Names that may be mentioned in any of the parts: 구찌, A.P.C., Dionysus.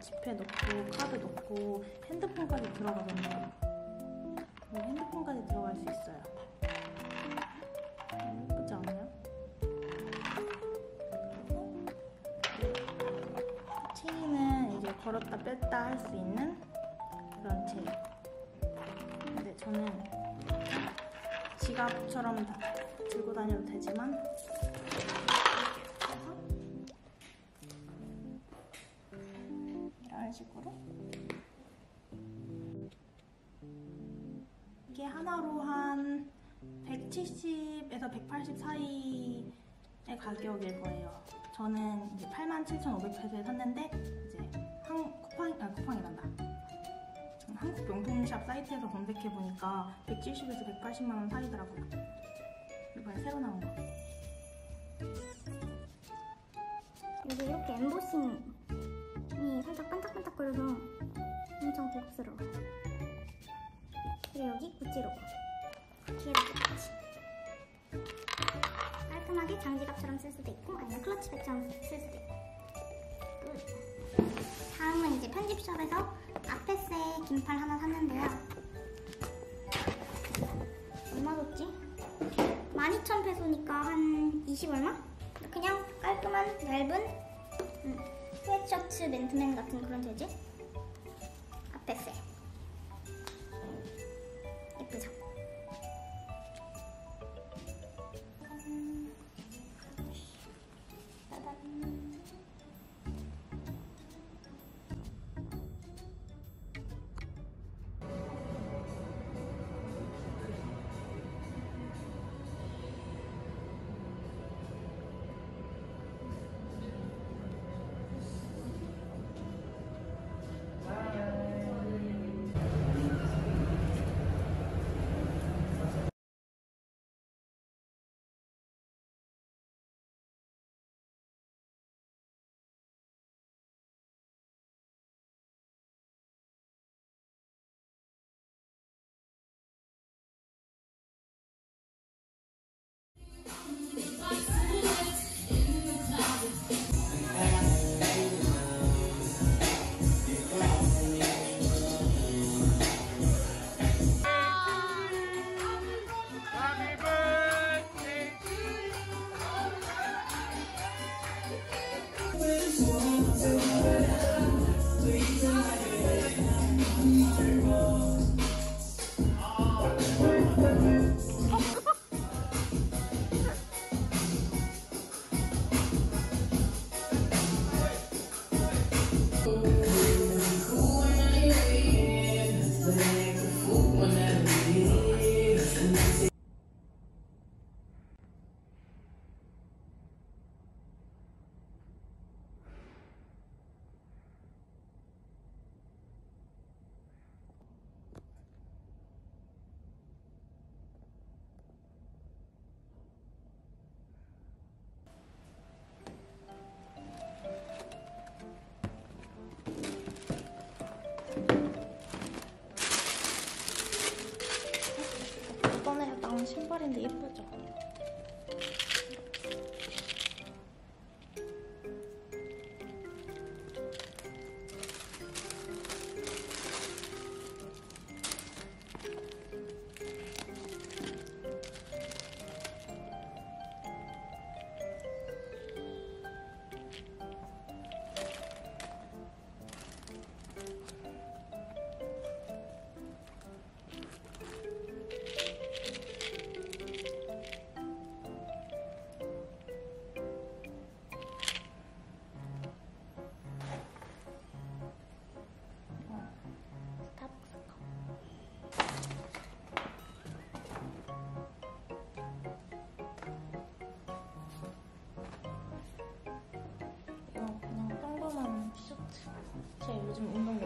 지폐 넣고 카드 넣고 핸드폰까지 들어가잖아요. 핸드폰까지 들어갈 수 있어요. 예쁘지 않아요? 체인은 이제 걸었다 뺐다 할 수 있는 그런 체인. 근데 저는 지갑처럼 다 들고 다녀도 되지만 식으로 이게 하나로 한 170에서 180 사이의 가격일 거예요. 저는 이제 87,500페소에 샀는데 이제 쿠팡이란다. 한국 명품샵 사이트에서 검색해 보니까 170에서 180만 원 사이더라고요. 이번에 새로 나온 거. 여기 이렇게 엠보싱. 살짝 반짝반짝거려서 엄청 고급스러워. 그리고 여기 구찌로 뒤에도 같이 깔끔하게 장지갑처럼 쓸 수도 있고 아니면 클러치백처럼 쓸 수도 있고. 다음은 이제 편집숍에서 A.P.C. 긴팔 하나 샀는데요. 얼마 줬지? 12,000페소니까 한 20 얼마? 그냥 깔끔한 얇은 스웨트셔츠 맨투맨 같은 그런 재질? A.P.C. 예쁘죠? 짜잔.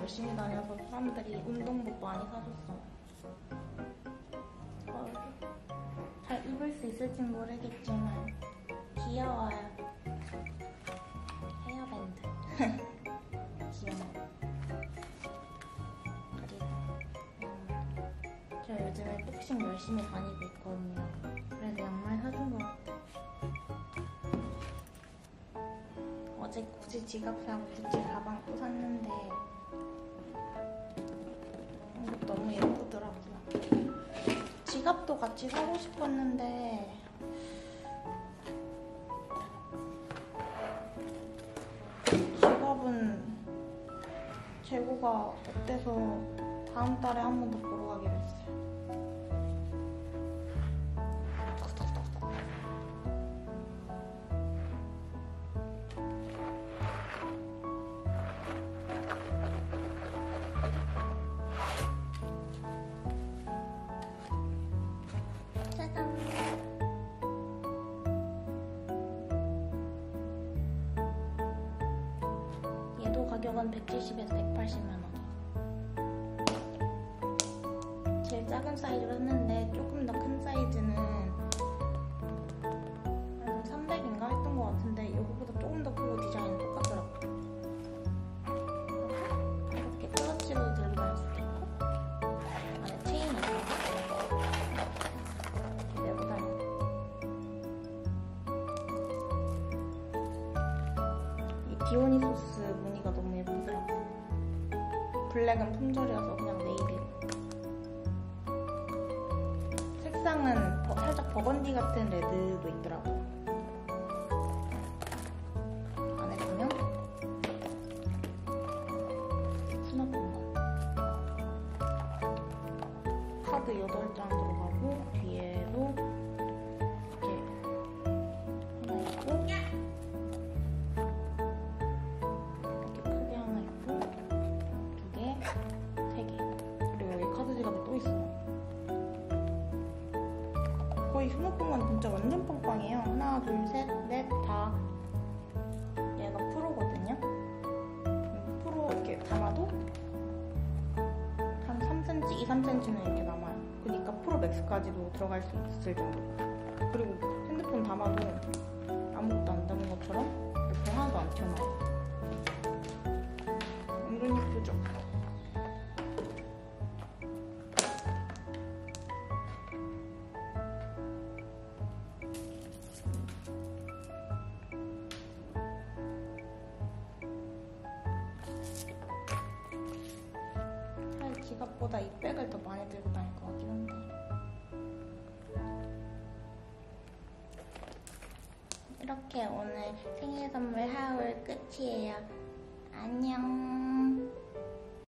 열심히 다녀서 사람들이 운동복 많이 사줬어. 잘 입을 수 있을진 모르겠지만 귀여워요. 헤어밴드 귀여워. 그리고 저 요즘에 복싱 열심히 다니고 있거든요. 그래서 양말 사준 것 같아요. 어제 구찌 지갑 사고 구찌 가방 또 샀는데 이것도 너무 예쁘더라고요. 지갑도 같이 사고 싶었는데 지갑은 재고가 없대서 다음 달에 한 번 더 보러 가기로 했어요. 가격은 170에서 180만원. 제일 작은 사이즈로 했는데 조금 더 큰 사이즈는 300인가 했던 것 같은데 이거보다 조금 더 크고 디자인은 똑같더라고요. 이렇게 클러치로 들고 갈 수도 있고 안에 체인이 있고 메고 다녀요. 이 디오니소스 무늬가 너무 블랙은 품절이어서 그냥 네이비고 색상은 살짝 버건디 같은 레드도 있더라고요. 안에 보면 스마트폰 카드 8장 들어가고 뒤에도 이렇게 하나 있고 거의 20봉은 진짜 완전 빵빵해요. 하나, 둘, 셋, 넷, 다. 얘가 프로거든요. 프로 이렇게 담아도 한 3cm, 2, 3cm는 이렇게 남아요. 그러니까 프로 맥스까지도 들어갈 수 있을 정도. 그리고 핸드폰 담아도 아무것도 안 담은 것처럼 이렇게 하나도 안 튀어나와요. 은근히 예쁘죠? 생각보다 이 백을 더 많이 들고 다닐 것 같긴 한데 이렇게 오늘 생일 선물 하울 끝이에요. 안녕.